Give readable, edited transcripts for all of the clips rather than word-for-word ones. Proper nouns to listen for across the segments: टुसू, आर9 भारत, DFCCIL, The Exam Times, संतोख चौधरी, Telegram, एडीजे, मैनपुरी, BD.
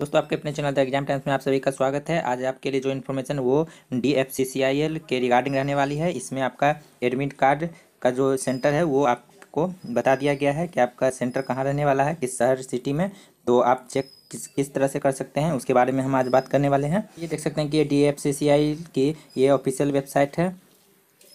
दोस्तों आपके अपने चैनल द एग्जाम टाइम्स में आप सभी का स्वागत है। आज आपके लिए जो इन्फॉर्मेशन वो DFCCIL के रिगार्डिंग रहने वाली है। इसमें आपका एडमिट कार्ड का जो सेंटर है वो आपको बता दिया गया है कि आपका सेंटर कहाँ रहने वाला है, किस शहर सिटी में, तो आप चेक किस तरह से कर सकते हैं उसके बारे में हम आज बात करने वाले हैं। ये देख सकते हैं कि DFCCIL की ये ऑफिशियल वेबसाइट है,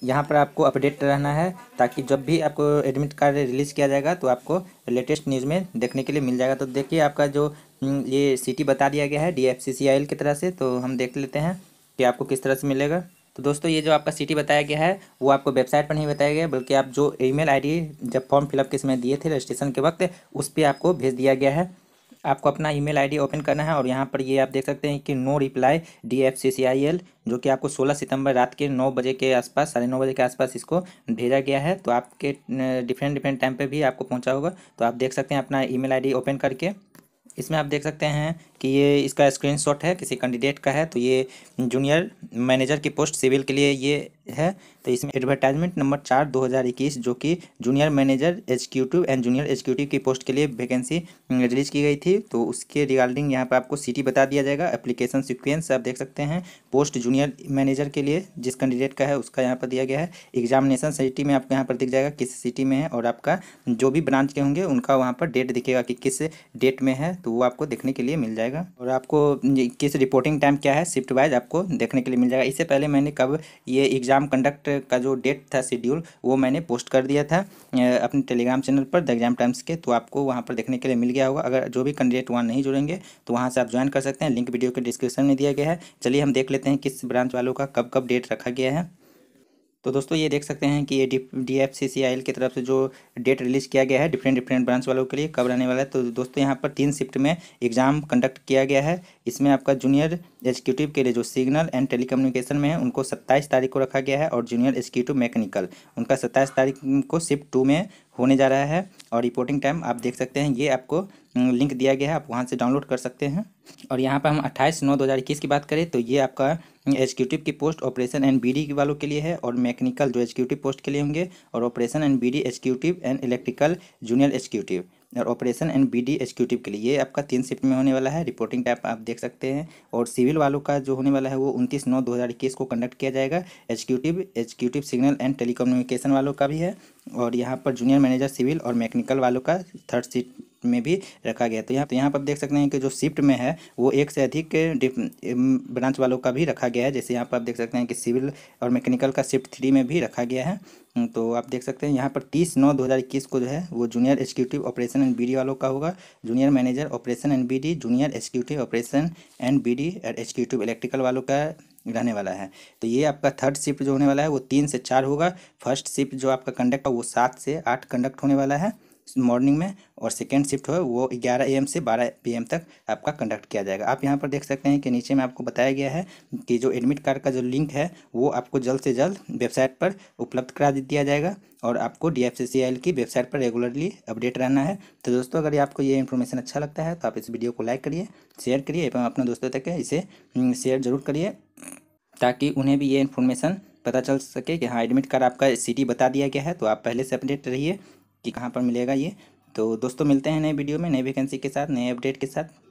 यहाँ पर आपको अपडेट रहना है ताकि जब भी आपको एडमिट कार्ड रिलीज़ किया जाएगा तो आपको लेटेस्ट न्यूज़ में देखने के लिए मिल जाएगा। तो देखिए आपका जो ये सिटी बता दिया गया है DFCCIL की तरह से, तो हम देख लेते हैं कि आपको किस तरह से मिलेगा। तो दोस्तों ये जो आपका सिटी बताया गया है वो आपको वेबसाइट पर नहीं बताया गया, बल्कि आप जो ईमेल आईडी जब फॉर्म फिलअप के समय दिए थे रजिस्ट्रेशन के वक्त उस पर आपको भेज दिया गया है। आपको अपना ईमेल आईडी ओपन करना है और यहाँ पर ये आप देख सकते हैं कि नो रिप्लाई DFCCIL, जो कि आपको 16 सितंबर रात के 9 बजे के आसपास, 9:30 बजे के आसपास इसको भेजा गया है। तो आपके डिफरेंट टाइम पे भी आपको पहुँचा होगा। तो आप देख सकते हैं अपना ईमेल आईडी ओपन करके, इसमें आप देख सकते हैं कि ये इसका स्क्रीनशॉट है किसी कैंडिडेट का है। तो ये जूनियर मैनेजर की पोस्ट सिविल के लिए ये है। तो इसमें एडवर्टाइजमेंट नंबर 4/2021, जो कि junior manager executive and junior executive की पोस्ट के लिए वैकेंसी रिलीज की गई थी। तो उसके रिगार्डिंग यहाँ पर आपको सिटी बता दिया जाएगा। एप्लीकेशन सिक्वेंस आप देख सकते हैं, पोस्ट जूनियर मैनेजर के लिए जिस कैंडिडेट का है उसका यहाँ पर दिया गया है। एग्जामिनेशन सिटी में आपको यहाँ पर दिख जाएगा किस सिटी में है, और आपका जो भी ब्रांच के होंगे उनका वहाँ पर डेट दिखेगा कि किस डेट में है, तो वो आपको देखने के लिए मिल जाएगा। और आपको किस रिपोर्टिंग टाइम क्या है शिफ्ट वाइज आपको देखने के लिए मिल जाएगा। इससे पहले मैंने कब ये एग्ज़ाम कंडक्ट का जो डेट था शेड्यूल वो मैंने पोस्ट कर दिया था अपने टेलीग्राम चैनल पर द एग्जाम टाइम्स के, तो आपको वहाँ पर देखने के लिए मिल गया होगा। अगर जो भी कैंडिडेट वहाँ नहीं जुड़ेंगे तो वहाँ से आप ज्वाइन कर सकते हैं, लिंक वीडियो के डिस्क्रिप्शन में दिया गया है। चलिए हम देख लेते हैं किस ब्रांच वालों का कब कब डेट रखा गया है। तो दोस्तों ये देख सकते हैं कि ये DFCCIL की तरफ से जो डेट रिलीज़ किया गया है डिफरेंट ब्रांच वालों के लिए कब रहने वाला है। तो दोस्तों यहाँ पर 3 शिफ्ट में एग्ज़ाम कंडक्ट किया गया है। इसमें आपका जूनियर एग्जीक्यूटिव के लिए जो सिग्नल एंड टेलीकम्युनिकेशन में है उनको 27 तारीख को रखा गया है, और जूनियर एग्जीक्यूटिव मैकेनिकल उनका 27 तारीख को शिफ्ट 2 में होने जा रहा है। और रिपोर्टिंग टाइम आप देख सकते हैं, ये आपको लिंक दिया गया है, आप वहाँ से डाउनलोड कर सकते हैं। और यहाँ पर हम 28/9/2021 की बात करें तो ये आपका एग्जीक्यूटिव की पोस्ट ऑपरेशन एंड BD वालों के लिए है, और मैकेनिकल जो एग्जीक्यूटिव पोस्ट के लिए होंगे, और operation and BD executive and electrical junior executive और ऑपरेशन एंड BD एग्जीक्यूटिव के लिए ये आपका 3 शिफ्ट में होने वाला है। रिपोर्टिंग टाइम आप देख सकते हैं। और सिविल वालों का जो होने वाला है वो 29/9/2021 को कंडक्ट किया जाएगा। एग्जीक्यूटिव सिग्नल एंड टेलीकम्युनिकेशन वालों का भी है, और यहाँ पर जूनियर मैनेजर सिविल और मैकेनिकल वालों का 3rd शिफ्ट में भी रखा गया। तो यहाँ पर देख सकते हैं कि जो शिफ्ट में है वो 1 से अधिक ब्रांच वालों का भी रखा गया है। जैसे यहाँ पर आप देख सकते हैं कि सिविल और मैकेनिकल का शिफ्ट 3 में भी रखा गया है। तो आप देख सकते हैं यहाँ पर 30/9/2021 को जो है वो junior executive operation and BD वालों का होगा, junior manager operation and BD, junior executive operation and BD और एग्जीक्यूटिव इलेक्ट्रिकल वालों का रहने वाला है। तो ये आपका 3rd शिफ्ट जो होने वाला है वो 3 से 4 होगा। 1st शिफ्ट जो आपका कंडक्ट वो 7 से 8 कंडक्ट होने वाला है मॉर्निंग में, और 2nd शिफ्ट हो वो 11 AM से 12 PM तक आपका कंडक्ट किया जाएगा। आप यहाँ पर देख सकते हैं कि नीचे में आपको बताया गया है कि जो एडमिट कार्ड का जो लिंक है वो आपको जल्द से जल्द वेबसाइट पर उपलब्ध करा दिया जाएगा, और आपको DFCCIL की वेबसाइट पर रेगुलरली अपडेट रहना है। तो दोस्तों अगर आपको ये इन्फॉर्मेशन अच्छा लगता है तो आप इस वीडियो को लाइक करिए, शेयर करिए एवं अपने दोस्तों तक इसे शेयर जरूर करिए ताकि उन्हें भी ये इन्फॉर्मेशन पता चल सके कि हाँ एडमिट कार्ड आपका सिटी बता दिया गया है। तो आप पहले से अपडेट रहिए कि कहाँ पर मिलेगा ये। तो दोस्तों मिलते हैं नए वीडियो में नई वैकेंसी के साथ, नए अपडेट के साथ।